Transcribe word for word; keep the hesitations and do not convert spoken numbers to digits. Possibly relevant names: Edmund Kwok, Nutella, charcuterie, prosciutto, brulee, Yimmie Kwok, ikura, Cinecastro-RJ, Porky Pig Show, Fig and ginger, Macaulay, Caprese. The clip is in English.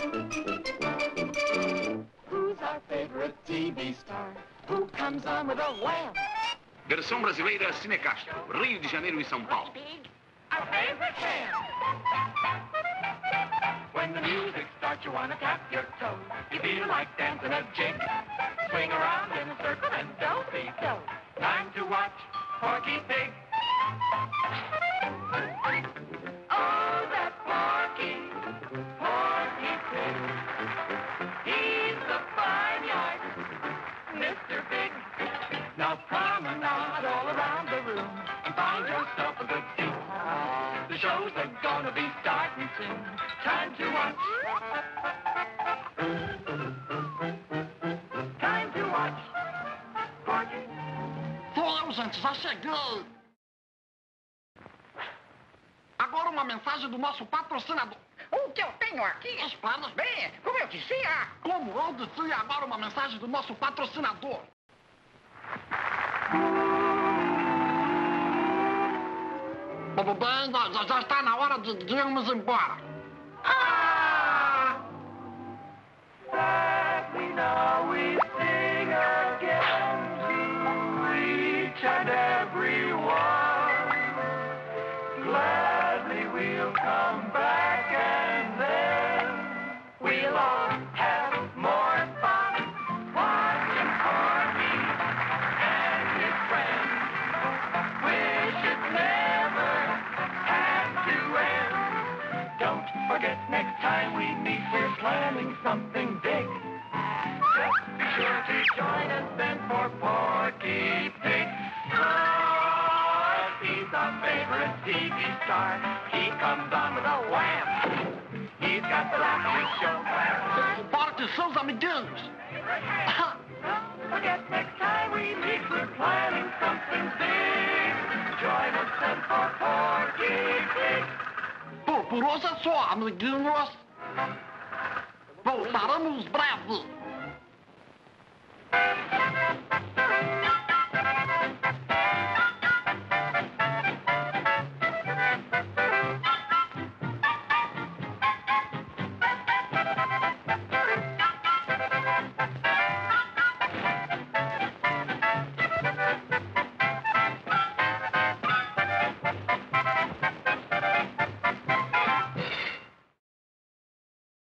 Who's our favorite T V star? Who comes on with a wham? Versão brasileira Cinecastro, Rio de Janeiro e São Paulo. Our favorite jam. When the music starts, you want to tap your toe. You feel like dancing a jig. Swing around in a circle and don't be so. Time to watch Porky Pig. Oh, that Porky, Porky Pig. He's the barnyard, Mister Pig. Now promenade all around the room and find yourself a good seat. The shows are gonna be starting soon. Time to watch. Time to watch. Porky. Thousand, já cheguei. Agora uma mensagem do nosso patrocinador. O que eu tenho aqui? As planas. Bem, como eu dizia. Como eu dizia, agora uma mensagem do nosso patrocinador. Tudo bem, já, já está na hora de, de irmos embora. Ah! That we know we sing again to each and every one. Gladly we'll come back and then we'll all have more fun watching Porky and his friends. Wish it never. Don't forget, next time we meet, we're planning something big. Just be sure to join us then for Porky Pig. Oh, he's our favorite T V star. He comes on with a wham. He's got the laughing show. Porky shows on the dudes. Don't forget, next time we meet, we're planning something big. Join us then for Porky Pig. Por hoje é só, amiguinhos. Voltaremos breve.